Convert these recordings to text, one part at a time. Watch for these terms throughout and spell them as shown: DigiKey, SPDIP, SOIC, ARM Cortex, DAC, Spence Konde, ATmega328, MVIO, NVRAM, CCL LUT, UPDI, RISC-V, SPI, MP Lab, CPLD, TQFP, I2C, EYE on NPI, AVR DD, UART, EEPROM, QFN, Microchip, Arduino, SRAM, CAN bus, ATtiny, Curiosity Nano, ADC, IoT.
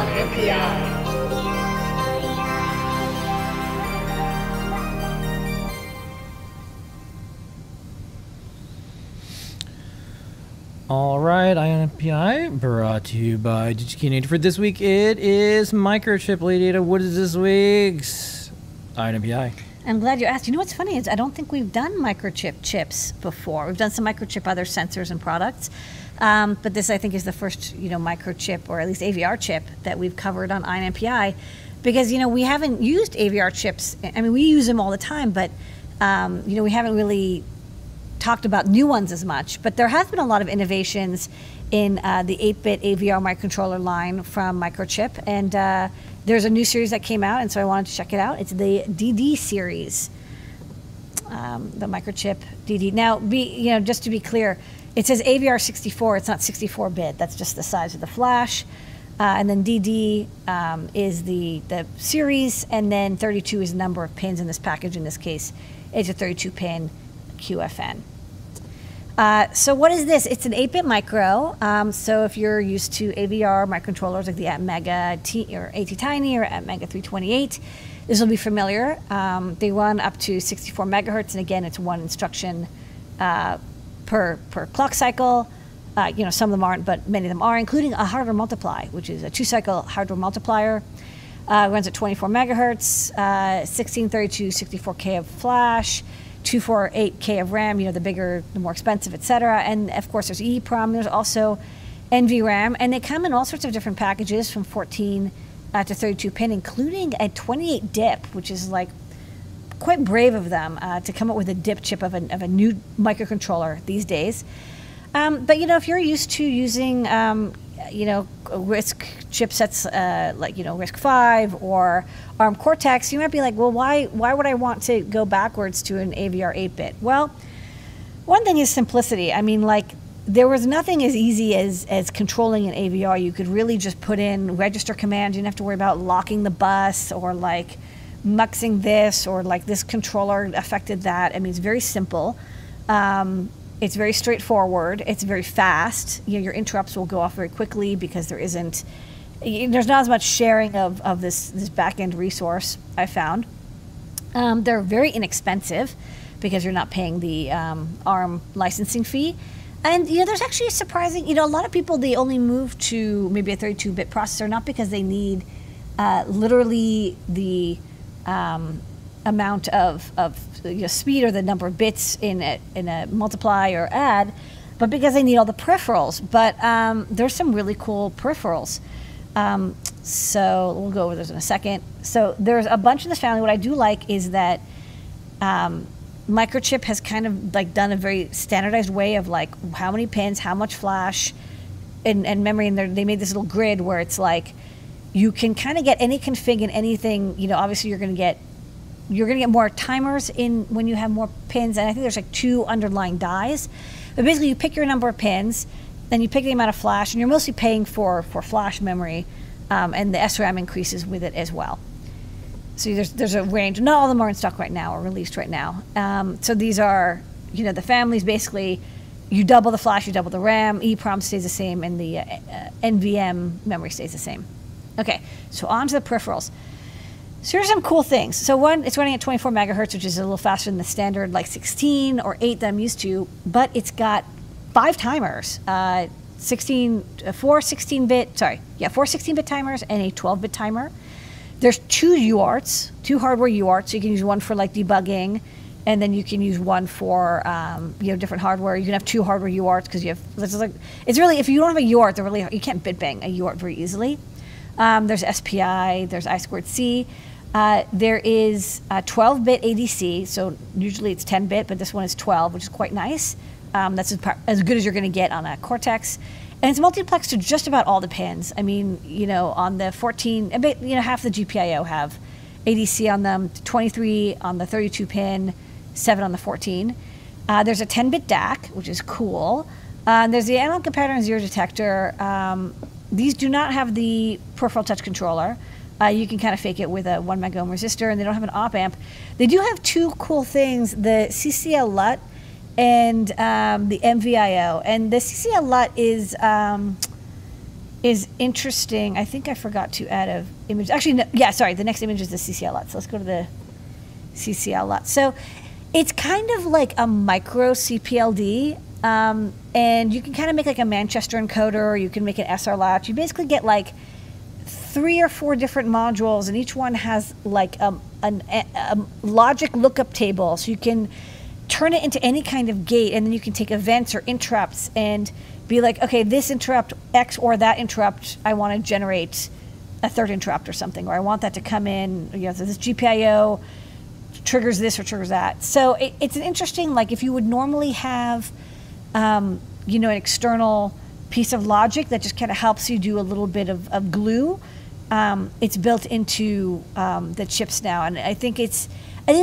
on NPI. All right, I on NPI, brought to you by DigiKey. For this week, it is Microchip. Lady Ada, what is this week's I on NPI? I'm glad you asked. You know what's funny is I don't think we've done Microchip chips before. We've done some Microchip other sensors and products. But this, I think, is the first, Microchip or at least AVR chip that we've covered on EYE on NPI, because, we haven't used AVR chips. I mean, we use them all the time, but, we haven't really talked about new ones as much. But there has been a lot of innovations in the 8-bit AVR microcontroller line from Microchip. And there's a new series that came out, and so I wanted to check it out. It's the DD series, the Microchip DD. Now, just to be clear, it says AVR 64. It's not 64-bit. That's just the size of the flash. And then DD is the series, and then 32 is the number of pins in this package. In this case, it's a 32-pin QFN. So what is this? It's an 8-bit micro. So if you're used to AVR microcontrollers like the ATtiny or ATmega328, this will be familiar. They run up to 64 megahertz, and again, it's one instruction per clock cycle. Some of them aren't, but many of them are, including a hardware multiply, which is a 2-cycle hardware multiplier. Runs at 24 megahertz, 1632 64K of flash, 248K of RAM, the bigger, the more expensive, et cetera. And of course, there's EEPROM, there's also NVRAM, and they come in all sorts of different packages from 14 to 32 pin, including a 28 DIP, which is like quite brave of them to come up with a DIP chip of a new microcontroller these days. But if you're used to using, RISC chipsets like, RISC-V or ARM Cortex, you might be like, well, why would I want to go backwards to an AVR 8-bit? Well, one thing is simplicity. I mean, there was nothing as easy as controlling an AVR. You could really just put in register commands. You didn't have to worry about locking the bus or muxing this or this controller affected that. I mean, it's very simple. It's very straightforward. It's very fast. Your interrupts will go off very quickly because there's not as much sharing of this back-end resource, I found. They're very inexpensive because you're not paying the ARM licensing fee. And, there's actually a surprising, a lot of people, they only move to maybe a 32-bit processor, not because they need literally the amount of speed or the number of bits in a multiply or add, but because they need all the peripherals. But there's some really cool peripherals. So we'll go over those in a second. So there's a bunch in this family. What I do like is that Microchip has kind of done a very standardized way of how many pins, how much flash, and memory. And they made this little grid where it's you can kind of get any config in anything. Obviously you're going to get more timers in when you have more pins, and I think there's 2 underlying dies. But basically, you pick your number of pins, then you pick the amount of flash, and you're mostly paying for flash memory, and the SRAM increases with it as well. So there's a range. Not all of them are in stock right now or released right now. So these are, the families basically. You double the flash, you double the RAM. EEPROM stays the same, and the NVM memory stays the same. Okay, so on to the peripherals. So here's some cool things. So one, it's running at 24 megahertz, which is a little faster than the standard 16 or 8 that I'm used to, but it's got 5 timers, 4 16-bit timers and a 12-bit timer. There's 2 UARTs, 2 hardware UARTs, so you can use one for debugging, and then you can use one for different hardware. You can have 2 hardware UARTs because you have, it's really, if you don't have a UART, you can't bit bang a UART very easily. There's SPI, there's I2C. There is a 12-bit ADC, so usually it's 10-bit, but this one is 12, which is quite nice. That's as good as you're going to get on a Cortex. And it's multiplexed to just about all the pins. I mean, on the 14, half the GPIO have ADC on them, 23 on the 32-pin, 7 on the 14. There's a 10-bit DAC, which is cool. There's the analog comparator and zero detector. These do not have the peripheral touch controller. You can kind of fake it with a 1 megohm resistor, and they don't have an op amp. They do have 2 cool things, the CCL LUT and the MVIO. And the CCL LUT is is interesting. I think I forgot to add an image. Actually, no, yeah, sorry. The next image is the CCL LUT. So let's go to the CCL LUT. So it's kind of like a micro CPLD. And you can kind of make like a Manchester encoder, or you can make an SR latch. You basically get like 3 or 4 different modules, and each one has like a logic lookup table. So you can turn it into any kind of gate, and then you can take events or interrupts and be like, okay, this interrupt X or that interrupt, I want to generate a third interrupt or something, or I want that to come in, you know, so this GPIO triggers this or triggers that. So it's an interesting, like if you would normally have, you know, an external piece of logic that just kind of helps you do a little bit of glue. It's built into the chips now, and I think it's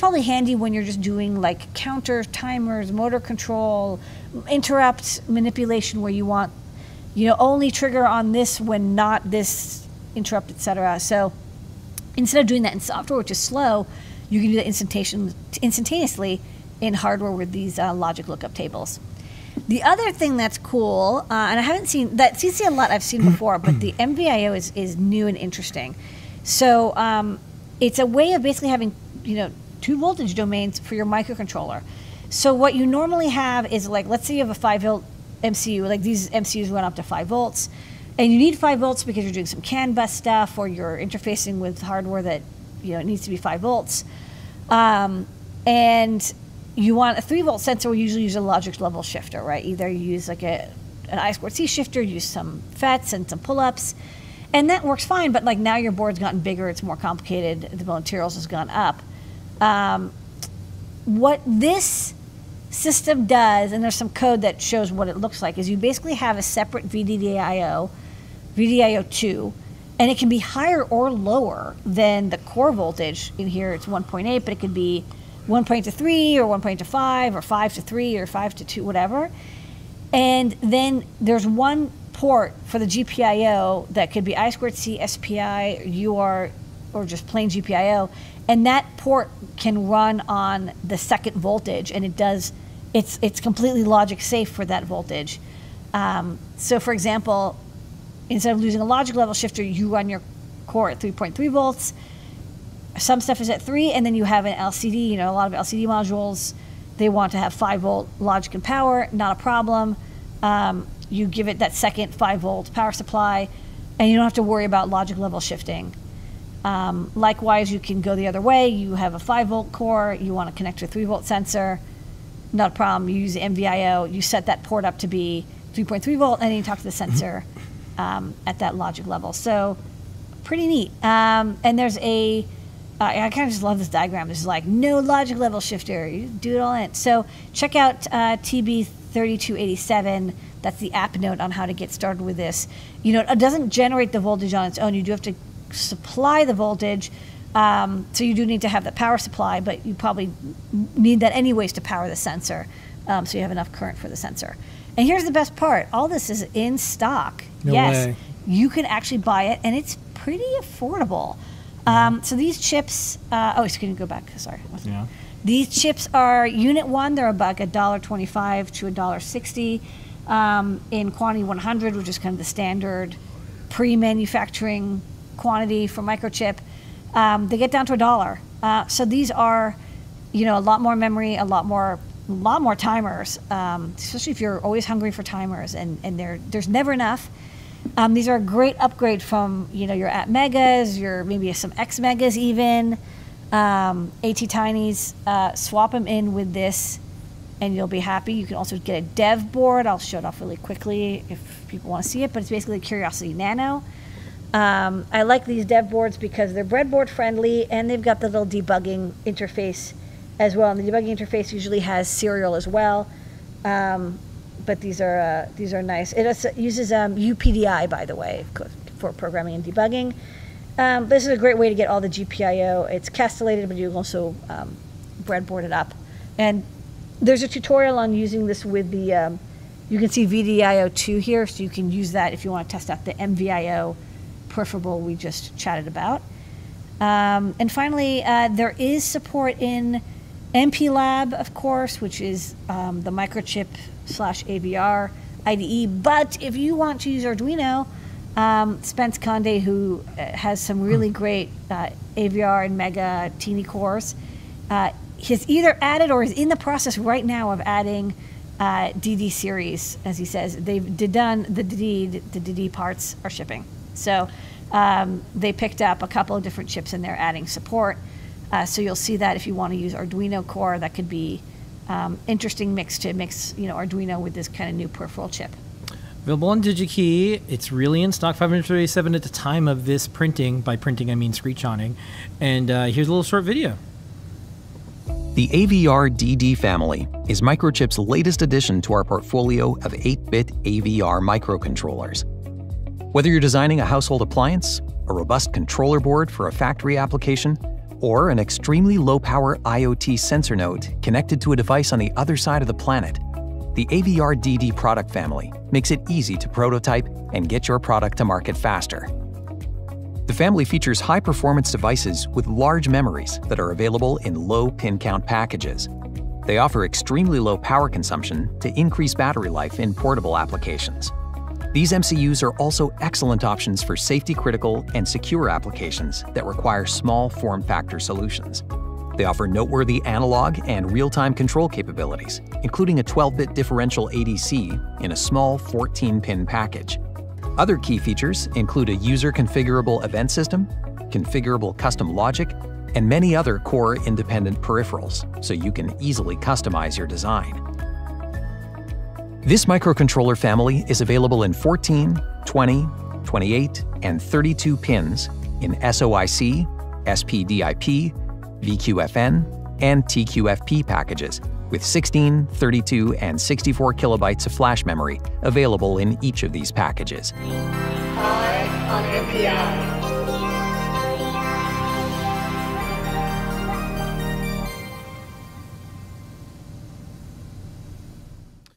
probably handy when you're just doing like counters, timers, motor control, interrupt manipulation, where you want, you know, only trigger on this when not this interrupt, etc. So instead of doing that in software, which is slow, you can do that instantaneously in hardware with these logic lookup tables. The other thing that's cool, and I haven't seen, that CCL LUT I've seen before, but the MVIO is new and interesting. So it's a way of basically having, you know, 2 voltage domains for your microcontroller. So what you normally have is like, let's say you have a 5-volt MCU, like these MCUs run up to 5 volts, and you need 5 volts because you're doing some CAN bus stuff, or you're interfacing with hardware that, you know, it needs to be 5 volts. And you want a 3-volt sensor. We usually use a logic level shifter, right? Either you use like an I2C shifter, use some FETs and some pull-ups, and that works fine. But like now your board's gotten bigger, it's more complicated, the bill of materials has gone up. What this system does, and there's some code that shows what it looks like, is you basically have a separate VDDIO, VDDIO2, and it can be higher or lower than the core voltage. In here it's 1.8, but it could be 1.3 or 1.5 or 5 to 3 or 5 to 2, whatever. And then there's one port for the GPIO that could be I2C, SPI, UART, or just plain GPIO. And that port can run on the second voltage, and it does, it's completely logic safe for that voltage. So for example, instead of using a logic level shifter, you run your core at 3.3 volts. Some stuff is at 3, and then you have an LCD, you know, a lot of LCD modules, they want to have 5-volt logic and power, not a problem. You give it that second 5-volt power supply, and you don't have to worry about logic level shifting. Likewise, you can go the other way. You have a 5-volt core, you want to connect to a 3-volt sensor, not a problem. You use the MVIO, you set that port up to be 3.3 volt, and then you talk to the sensor. At that logic level. So pretty neat. And there's a, I kind of just love this diagram. There's like no logic level shifter, you do it all in. So check out TB3287. That's the app note on how to get started with this. You know, it doesn't generate the voltage on its own. You do have to supply the voltage. So you do need to have the power supply, but you probably need that anyways to power the sensor. So you have enough current for the sensor. And here's the best part. All this is in stock. No yes, way. You can actually buy it, and it's pretty affordable. Yeah. So these chips, oh, excuse me, go back, sorry. Yeah. These chips are unit 1, they're about $1.25 to $1.60 in quantity 100, which is kind of the standard pre-manufacturing quantity for Microchip. They get down to $1. So these are, you know, a lot more memory, a lot more timers, especially if you're always hungry for timers, and there's never enough. These are a great upgrade from, you know, your ATmegas, your maybe some Xmegas even, ATtinys. Swap them in with this, and you'll be happy. You can also get a dev board. I'll show it off really quickly if people want to see it, but it's basically a Curiosity Nano. I like these dev boards because they're breadboard friendly, and they've got the little debugging interface as well, and the debugging interface usually has serial as well, but these are nice. It uses UPDI, by the way, for programming and debugging. This is a great way to get all the GPIO. It's castellated, but you can also breadboard it up. And there's a tutorial on using this with the, you can see VDIO2 here, so you can use that if you want to test out the MVIO peripheral we just chatted about. And finally, there is support in MP Lab, of course, which is the Microchip /AVR IDE. But if you want to use Arduino, Spence Konde, who has some really great AVR and ATmega328 cores, has either added or is in the process right now of adding DD series, as he says. They've done the DD parts are shipping. So they picked up a couple of different chips and they're adding support. So you'll see that if you want to use Arduino core, that could be interesting mix to mix, you know, Arduino with this kind of new peripheral chip. Available on DigiKey. It's really in stock, 537 at the time of this printing. By printing, I mean screenshoting. And here's a little short video. The AVR DD family is Microchip's latest addition to our portfolio of 8-bit AVR microcontrollers. Whether you're designing a household appliance, a robust controller board for a factory application, or an extremely low-power IoT sensor node connected to a device on the other side of the planet, the AVR DD product family makes it easy to prototype and get your product to market faster. The family features high-performance devices with large memories that are available in low pin count packages. They offer extremely low power consumption to increase battery life in portable applications. These MCUs are also excellent options for safety-critical and secure applications that require small form factor solutions. They offer noteworthy analog and real-time control capabilities, including a 12-bit differential ADC in a small 14-pin package. Other key features include a user-configurable event system, configurable custom logic, and many other core-independent peripherals, so you can easily customize your design. This microcontroller family is available in 14, 20, 28, and 32 pins in SOIC, SPDIP, VQFN, and TQFP packages, with 16, 32, and 64 kilobytes of flash memory available in each of these packages. EYE on NPI.